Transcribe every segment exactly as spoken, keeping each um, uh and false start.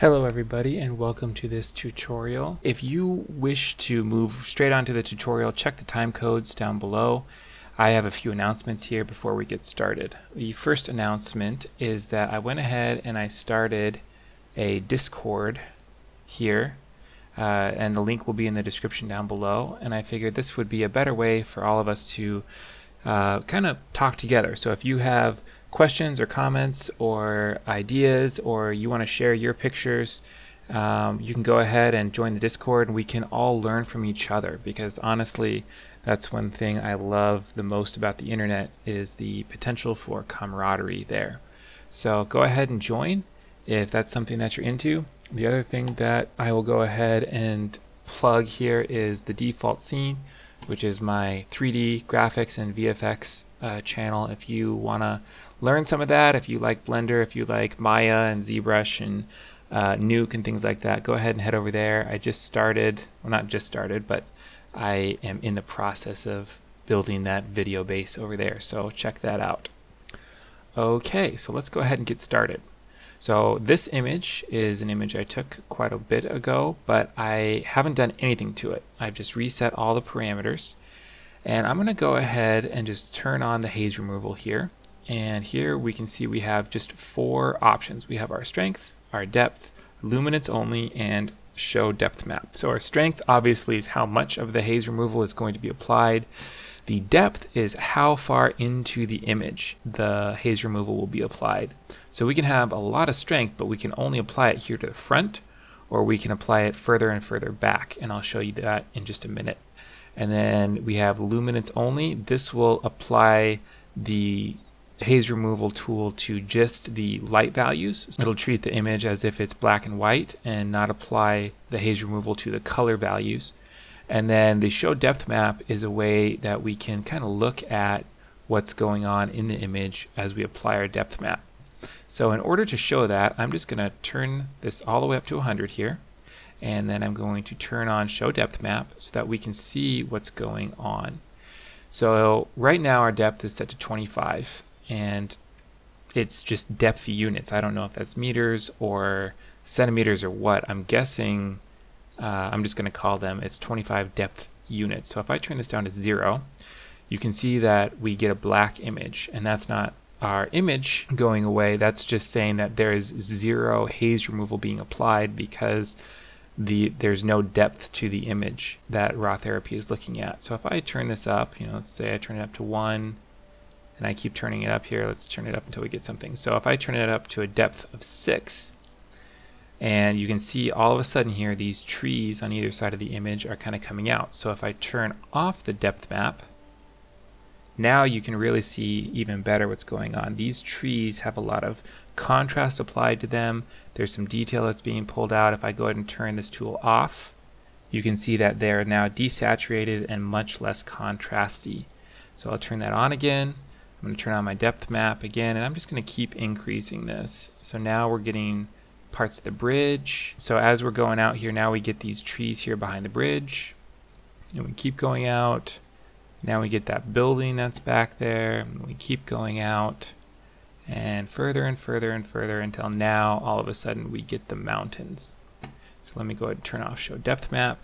Hello everybody and welcome to this tutorial. If you wish to move straight on to the tutorial, check the time codes down below. I have a few announcements here before we get started. The first announcement is that I went ahead and I started a Discord here, uh, and the link will be in the description down below, and I figured this would be a better way for all of us to uh, kind of talk together. So if you have questions or comments or ideas, or you want to share your pictures, um, you can go ahead and join the Discord and we can all learn from each other, because honestly that's one thing I love the most about the internet is the potential for camaraderie there. So go ahead and join if that's something that you're into. The other thing that I will go ahead and plug here is the default scene, which is my three D graphics and V F X uh, channel. If you want to learn some of that, if you like Blender, if you like Maya and ZBrush and uh, Nuke and things like that, go ahead and head over there. I just started, well not just started, but I am in the process of building that video base over there, so check that out. Okay, so let's go ahead and get started. So this image is an image I took quite a bit ago, but I haven't done anything to it. I've just reset all the parameters, and I'm going to go ahead and just turn on the haze removal here. And here we can see we have just four options. We have our strength, our depth, luminance only, and show depth map. So our strength obviously is how much of the haze removal is going to be applied. The depth is how far into the image the haze removal will be applied. So we can have a lot of strength, but we can only apply it here to the front, or we can apply it further and further back, and I'll show you that in just a minute. And then we have luminance only. This will apply the haze removal tool to just the light values. It'll treat the image as if it's black and white and not apply the haze removal to the color values. And then the show depth map is a way that we can kind of look at what's going on in the image as we apply our depth map. So in order to show that, I'm just going to turn this all the way up to one hundred here, and then I'm going to turn on show depth map so that we can see what's going on. So right now our depth is set to twenty-five. And it's just depth units. I don't know if that's meters or centimeters or what. I'm guessing, uh, I'm just going to call them, it's twenty-five depth units. So if I turn this down to zero, you can see that we get a black image. And that's not our image going away. That's just saying that there is zero haze removal being applied because the there's no depth to the image that Rawtherapee is looking at. So if I turn this up, you know, let's say I turn it up to one, and I keep turning it up here. Let's turn it up until we get something. So if I turn it up to a depth of six, and you can see all of a sudden here these trees on either side of the image are kind of coming out. So if I turn off the depth map, now you can really see even better what's going on. These trees have a lot of contrast applied to them. There's some detail that's being pulled out. If I go ahead and turn this tool off, you can see that they're now desaturated and much less contrasty. So I'll turn that on again. I'm going to turn on my depth map again, and I'm just going to keep increasing this. So now we're getting parts of the bridge. So as we're going out here, now we get these trees here behind the bridge. And we keep going out. Now we get that building that's back there. And we keep going out and further and further and further until now all of a sudden we get the mountains. So let me go ahead and turn off show depth map.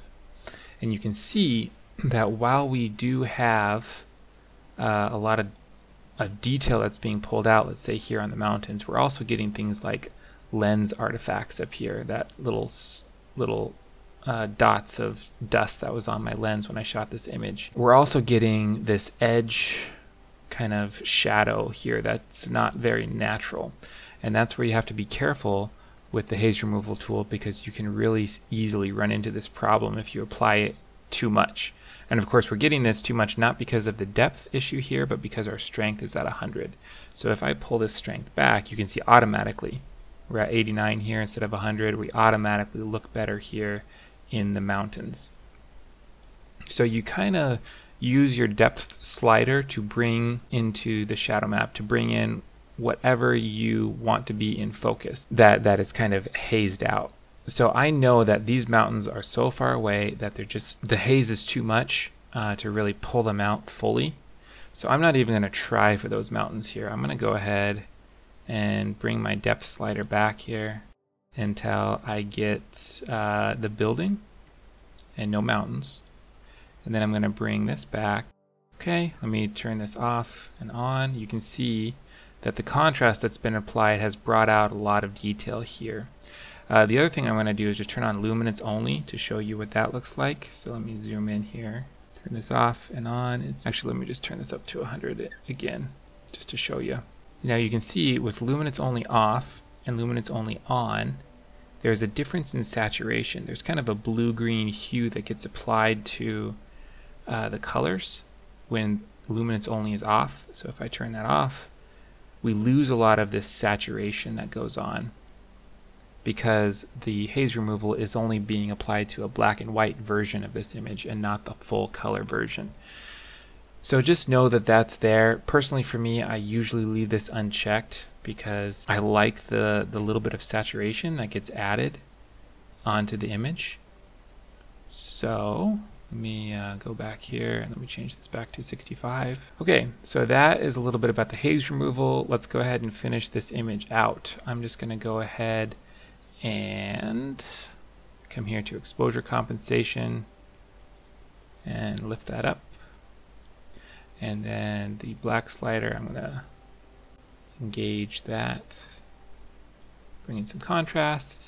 And you can see that while we do have uh, a lot of of detail that's being pulled out, let's say here on the mountains, we're also getting things like lens artifacts up here, that little little uh, dots of dust that was on my lens when I shot this image. We're also getting this edge kind of shadow here that's not very natural, and that's where you have to be careful with the haze removal tool, because you can really easily run into this problem if you apply it too much. And of course we're getting this too much not because of the depth issue here, but because our strength is at one hundred. So if I pull this strength back, you can see automatically we're at eighty-nine here instead of one hundred. We automatically look better here in the mountains. So you kind of use your depth slider to bring into the shadow map, to bring in whatever you want to be in focus that that is kind of hazed out. So I know that these mountains are so far away that they're just, the haze is too much uh, to really pull them out fully. So I'm not even going to try for those mountains here. I'm going to go ahead and bring my depth slider back here until I get uh, the building and no mountains. And then I'm going to bring this back. Okay, let me turn this off and on. You can see that the contrast that's been applied has brought out a lot of detail here. Uh, the other thing I'm going to do is just turn on luminance only to show you what that looks like. So let me zoom in here, turn this off and on. It's actually, let me just turn this up to one hundred again, just to show you. Now you can see with luminance only off and luminance only on, there's a difference in saturation. There's kind of a blue-green hue that gets applied to uh, the colors when luminance only is off. So if I turn that off, we lose a lot of this saturation that goes on, because the haze removal is only being applied to a black and white version of this image and not the full color version. So just know that that's there. Personally for me, I usually leave this unchecked because I like the, the little bit of saturation that gets added onto the image. So let me uh, go back here and let me change this back to sixty-five. Okay, so that is a little bit about the haze removal. Let's go ahead and finish this image out. I'm just going to go ahead and come here to exposure compensation and lift that up, and then the black slider, I'm gonna engage that, bring in some contrast.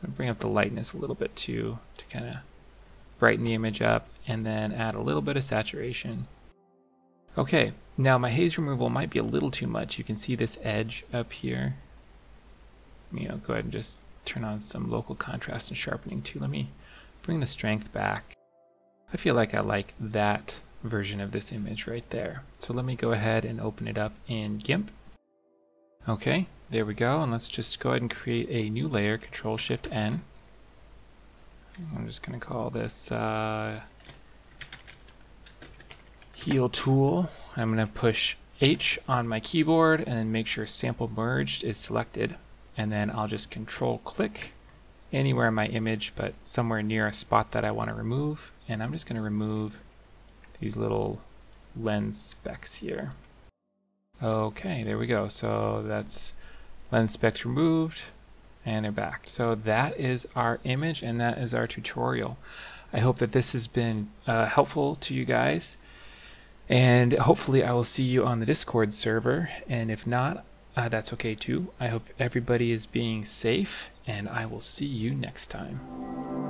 I'm gonna bring up the lightness a little bit too to kind of brighten the image up, and then add a little bit of saturation. Okay, now my haze removal might be a little too much. You can see this edge up here. You know, go ahead and just turn on some local contrast and sharpening too. Let me bring the strength back. I feel like I like that version of this image right there. So let me go ahead and open it up in GIMP. Okay, there we go. And let's just go ahead and create a new layer, control shift N. I'm just going to call this uh, Heal Tool. I'm going to push H on my keyboard and then make sure Sample Merged is selected. And then I'll just control click anywhere in my image, but somewhere near a spot that I want to remove. And I'm just going to remove these little lens specs here. Okay, there we go. So that's lens specs removed, and they're back. So that is our image, and that is our tutorial. I hope that this has been uh, helpful to you guys. And hopefully I will see you on the Discord server. And if not, Uh, that's okay too. I hope everybody is being safe, and I will see you next time.